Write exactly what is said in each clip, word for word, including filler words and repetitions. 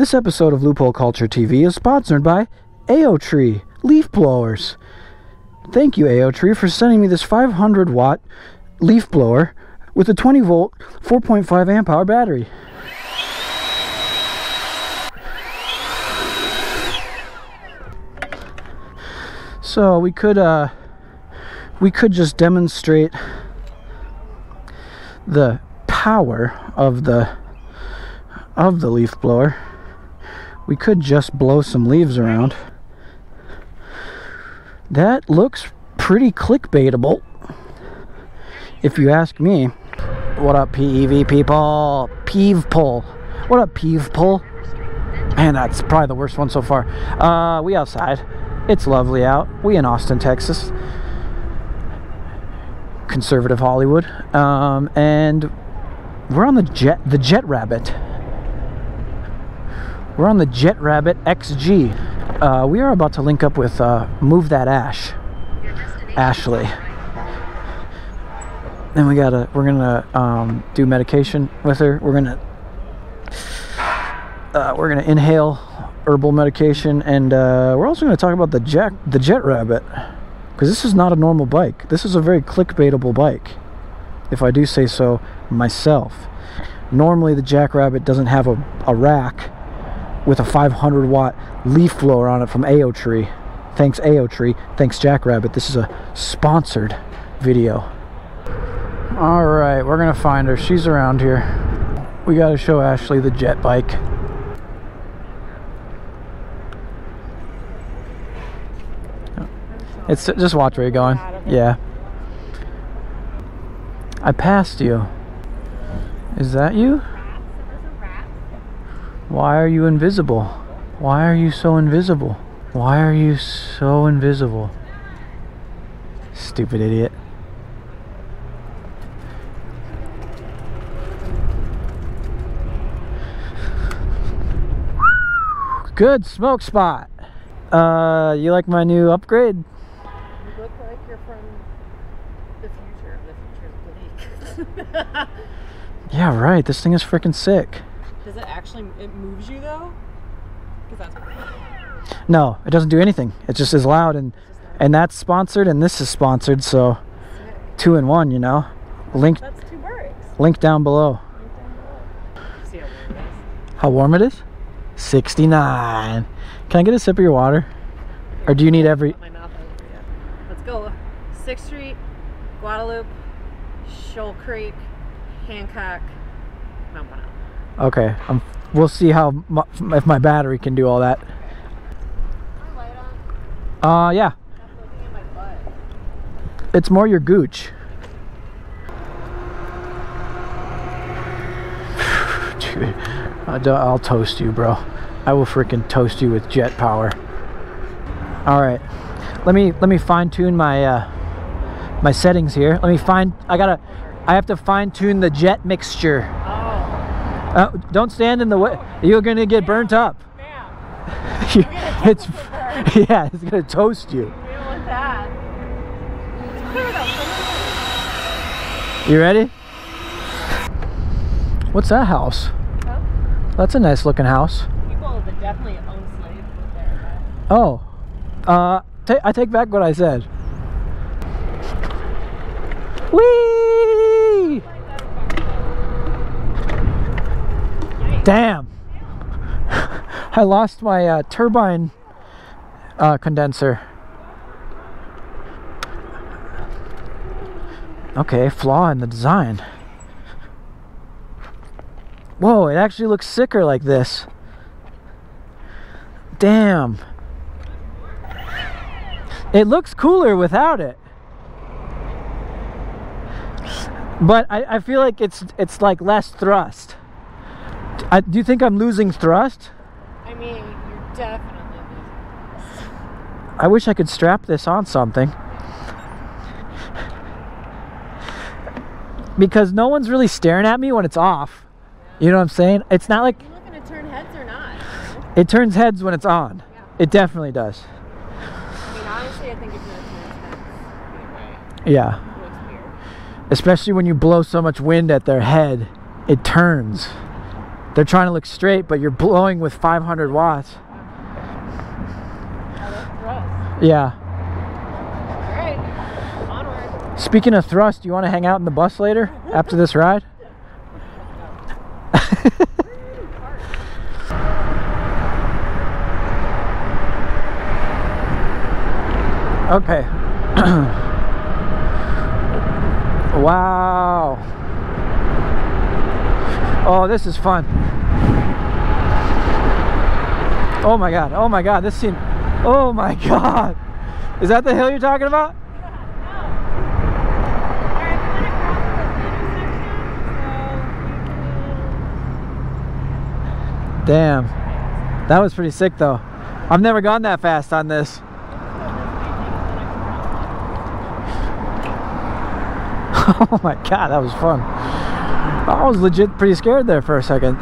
This episode of Loophole Culture T V is sponsored by AOTree leaf blowers. Thank you, AOTree, for sending me this five hundred watt leaf blower with a twenty volt, four point five amp hour battery. So we could uh, we could just demonstrate the power of the of the leaf blower. We could just blow some leaves around. That looks pretty clickbaitable, if you ask me. What up, P E V people? Peeve pull. What up, peeve pull? Man, that's probably the worst one so far. Uh, we outside. It's lovely out. We in Austin, Texas. Conservative Hollywood. Um, and we're on the Jet, the Jet Rabbit. We're on the Jet Rabbit X G. Uh, we are about to link up with uh, Move That Ash, Ashley. And we gotta, we're gonna um, do medication with her. We're gonna, uh, we're gonna inhale herbal medication, and uh, we're also gonna talk about the Jack, the Jet Rabbit, because this is not a normal bike. This is a very clickbaitable bike, if I do say so myself. Normally, the Jack Rabbit doesn't have a, a rack with a five hundred watt leaf blower on it from AOTree. Thanks, AOTree. Thanks, Jack Rabbit. This is a sponsored video. All right, we're gonna find her. She's around here. We gotta show Ashley the Jet bike. It's just watch where you're going. Yeah. I passed you. Is that you? Why are you invisible? Why are you so invisible? Why are you so invisible? Stupid idiot. Good smoke spot. Uh, you like my new upgrade? You look like you're from the future. The future's bleak. Yeah, right. This thing is freaking sick. Does it actually? It moves you though? Because that's. No, it doesn't do anything. It just is loud, and and that's sponsored, and this is sponsored. So, two in one, you know. Link. That's two birds. Link down below. Link down below. See how warm it is. How warm it is? sixty-nine. Can I get a sip of your water? Or do you need every... Let's go. sixth Street, Guadalupe, Shoal Creek, Hancock, Mount Bonnell. Okay. Um, we'll see how my, if my battery can do all that. Is my light on? Uh, yeah. Stop looking at my butt. It's more your gooch. Dude. I'll toast you, bro. I will freaking toast you with jet power. All right, let me let me fine tune my uh, my settings here. Let me find. I gotta. I have to fine tune the jet mixture. Oh. Uh, don't stand in the way. You're gonna get burnt up. Yeah. it's yeah. It's gonna toast you. We don't want that. You ready? What's that house? That's a nice looking house. People that definitely own slaves live there. Right? Oh, uh, I take back what I said. Whee! Damn! I lost my uh, turbine uh, condenser. Okay, flaw in the design. Whoa, it actually looks sicker like this. Damn. It looks cooler without it. But I, I feel like it's it's like less thrust. I, do you think I'm losing thrust? I mean, you're definitely losing thrust. I wish I could strap this on something. Because no one's really staring at me when it's off. You know what I'm saying? It's not like... Are you looking to turn heads or not? It turns heads when it's on. Yeah. It definitely does. I mean, honestly, I think it's going to turn heads. Anyway. Yeah. It looks weird. Especially when you blow so much wind at their head, it turns. They're trying to look straight, but you're blowing with five hundred watts. Yeah. Speaking of thrust, do you want to hang out in the bus later after this ride? Okay. Wow. Oh, this is fun. Oh my god. Oh my god. This scene. Oh my god. Is that the hill you're talking about? Damn, that was pretty sick though. I've never gone that fast on this. Oh my god, that was fun. I was legit pretty scared there for a second.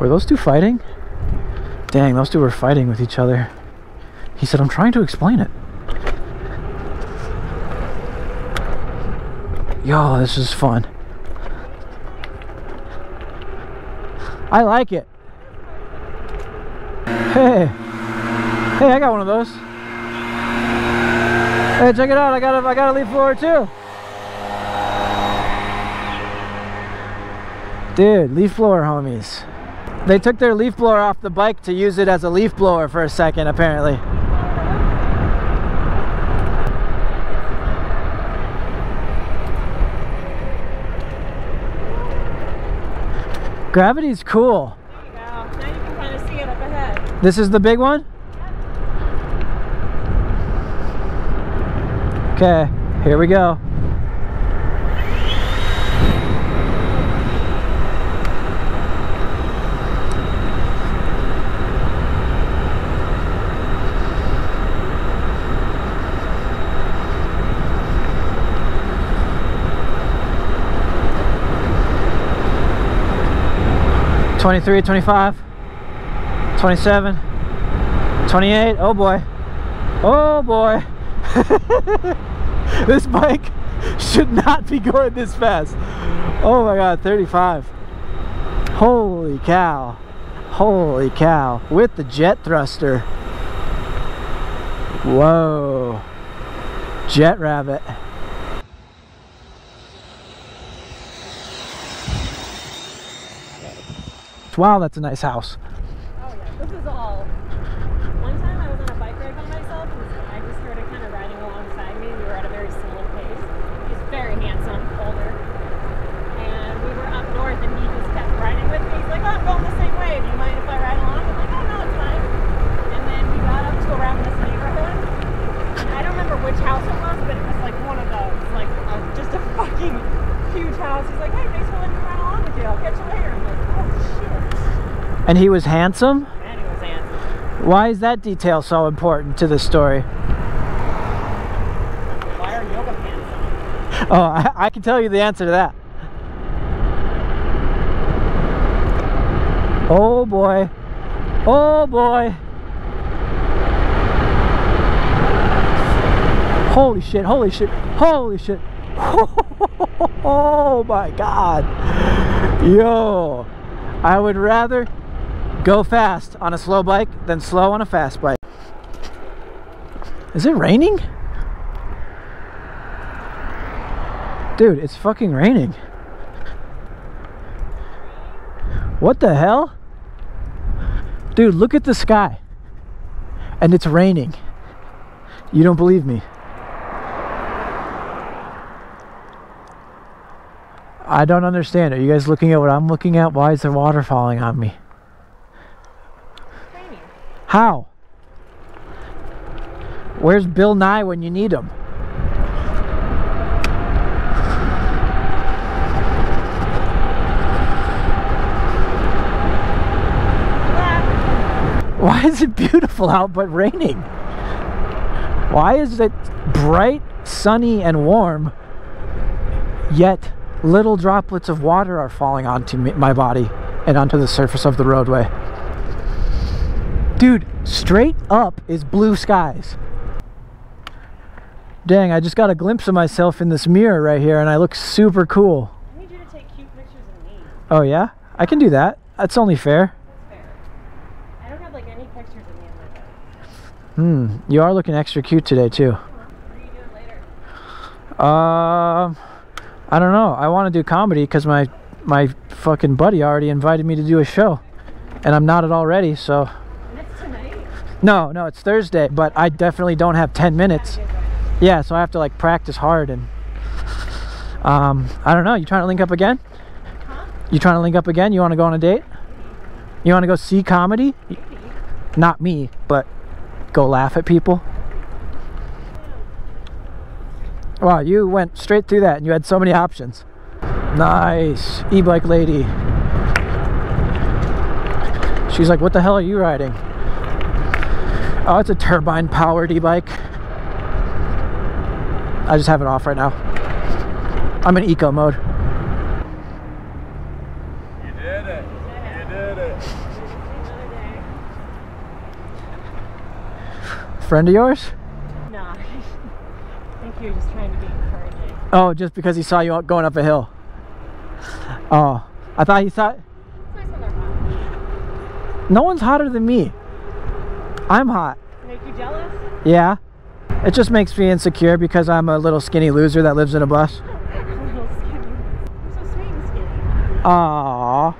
Were those two fighting? Dang, those two were fighting with each other. He said, I'm trying to explain it. Yo, this is fun. I like it. Hey. Hey, I got one of those. Hey, check it out. I gotta I gotta leap forward too. Dude, leaf blower homies. They took their leaf blower off the bike to use it as a leaf blower for a second, apparently. Gravity's cool. There you go. Now you can kind of see it up ahead. This is the big one? Yep. Okay, here we go. twenty-three, twenty-five, twenty-seven, twenty-eight, oh boy, oh boy. This bike should not be going this fast. Oh my god, thirty-five. Holy cow, holy cow, with the jet thruster. Whoa, Jet Rabbit. Wow, that's a nice house. Oh yeah, this is all. One time I was on a bike ride by myself and I just started kind of riding alongside me. We were at a very slow pace. He's very handsome, older. And we were up north and he just kept riding with me. He's like, oh, I'm going the same way. Do you mind if I ride along? I'm like, oh no, it's fine. And then we got up to around this neighborhood. And I don't remember which house it was, but it was like one of those. Like a, just a fucking huge house. He's like, hey, thanks for letting me ride along with you. I'll catch you later. I'm like, and he was handsome? And he was handsome. Why is that detail so important to this story? Why are yoga handsome? Oh, I, I can tell you the answer to that. Oh boy. Oh boy. Holy shit, holy shit, holy shit. Oh my god. Yo. I would rather go fast on a slow bike than slow on a fast bike. Is it raining? Dude, it's fucking raining. What the hell? Dude, look at the sky. And it's raining. You don't believe me. I don't understand. Are you guys looking at what I'm looking at? Why is there water falling on me? It's raining. How? Where's Bill Nye when you need him? Why is it beautiful out but raining? Why is it bright, sunny, and warm, yet little droplets of water are falling onto me, my body and onto the surface of the roadway? Dude, straight up is blue skies. Dang, I just got a glimpse of myself in this mirror right here and I look super cool. I need you to take cute pictures of me. Oh yeah? I can do that. That's only fair. That's fair. I don't have like any pictures of me in my phone. Hmm. You are looking extra cute today too. What are you doing later? Um, uh, I don't know. I want to do comedy because my, my fucking buddy already invited me to do a show. And I'm not at all ready, so. And it's tonight? No, no, it's Thursday, but I definitely don't have ten minutes. Yeah, so I have to like practice hard and um, I don't know. You trying to link up again? Huh? You trying to link up again? You want to go on a date? You want to go see comedy? Maybe. Not me, but go laugh at people. Wow, you went straight through that and you had so many options. Nice, e-bike lady. She's like, what the hell are you riding? Oh, it's a turbine powered e-bike. I just have it off right now. I'm in eco mode. You did it. You did it. Friend of yours? No. I think you were just trying to be encouraging. Oh, just because he saw you going up a hill. Oh, I thought he thought... It's nice when they're hot. No one's hotter than me. I'm hot. Make you jealous? Yeah. It just makes me insecure because I'm a little skinny loser that lives in a bus. A little skinny. I'm so sweet and skinny. Aww.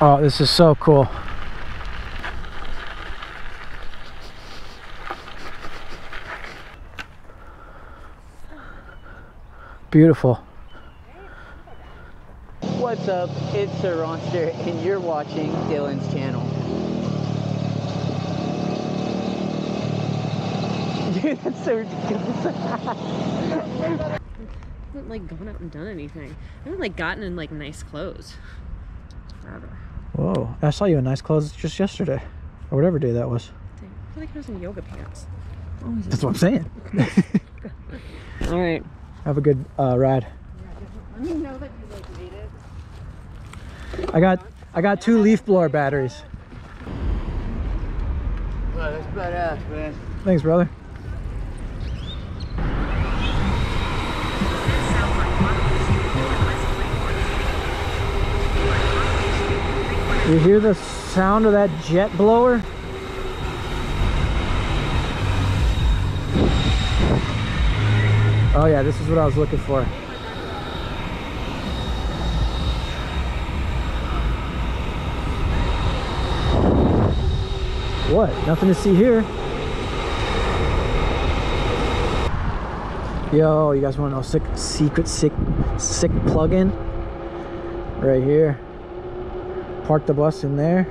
Oh, this is so cool. Beautiful. What's up? It's Sir Ronster, and you're watching Dylan's channel. Dude, that's so ridiculous. I haven't like gone out and done anything. I haven't like gotten in like nice clothes forever. Whoa! I saw you in nice clothes just yesterday, or whatever day that was. Dang, I feel like I was in yoga pants. Always that's what I'm saying. All right. Have a good uh, ride. Let me know that you like made it. I got I got two leaf blower batteries. Well, that's badass, man. Thanks, brother. You hear the sound of that jet blower? Oh yeah, this is what I was looking for. What? Nothing to see here. Yo, you guys want to know a sick, secret, sick, sick plug-in? Right here. Park the bus in there.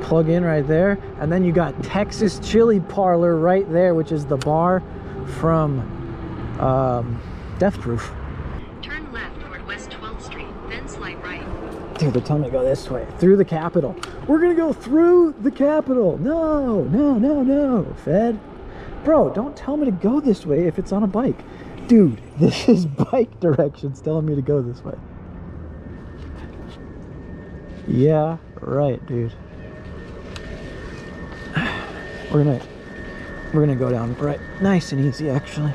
Plug in right there. And then you got Texas Chili Parlor right there, which is the bar from um, Death Proof. Turn left toward West twelfth street, then slide right. Dude, they're telling me to go this way, through the Capitol. We're gonna go through the Capitol. No, no, no, no, Fed. Bro, don't tell me to go this way if it's on a bike. Dude, this is bike directions telling me to go this way. Yeah, right, dude. We're gonna, we're gonna go down right, nice and easy actually,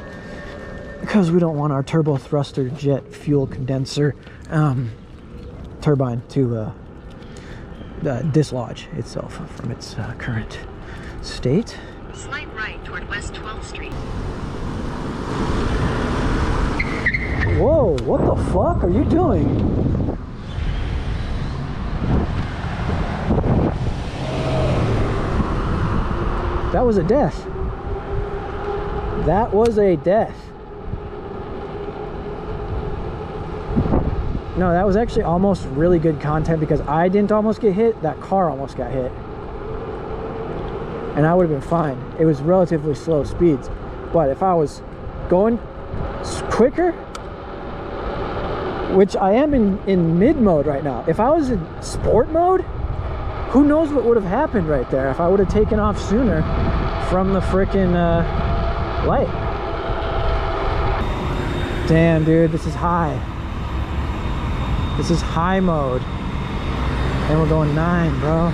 because we don't want our turbo thruster jet fuel condenser um, turbine to uh, uh, dislodge itself from its uh, current state. Slide right toward West twelfth street. Whoa, what the fuck are you doing? That was a death. That was a death. No, that was actually almost really good content because I didn't almost get hit. That car almost got hit. And I would have been fine. It was relatively slow speeds. But if I was going quicker, which I am in, in mid mode right now. If I was in sport mode, who knows what would have happened right there if I would have taken off sooner from the frickin' uh, light. Damn, dude, this is high. This is high mode. And we're going nine, bro.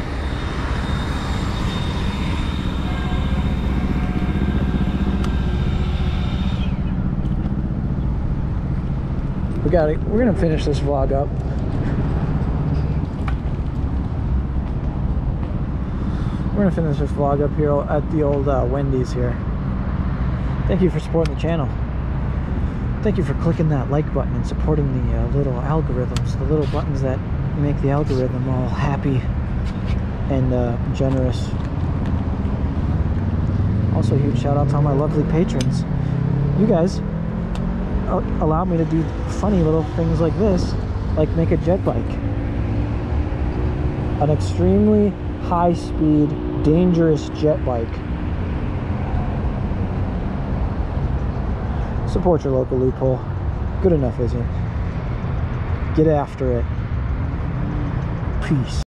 We gotta, we're gonna finish this vlog up. We're gonna finish this vlog up here at the old uh, Wendy's here. Thank you for supporting the channel. Thank you for clicking that like button and supporting the uh, little algorithms, the little buttons that make the algorithm all happy and uh, generous. Also, huge shout out to all my lovely patrons. You guys allow me to do funny little things like this, like make a jet bike. An extremely high-speed, dangerous jet bike. Support your local loophole. Good enough, isn't it? Get after it. Peace.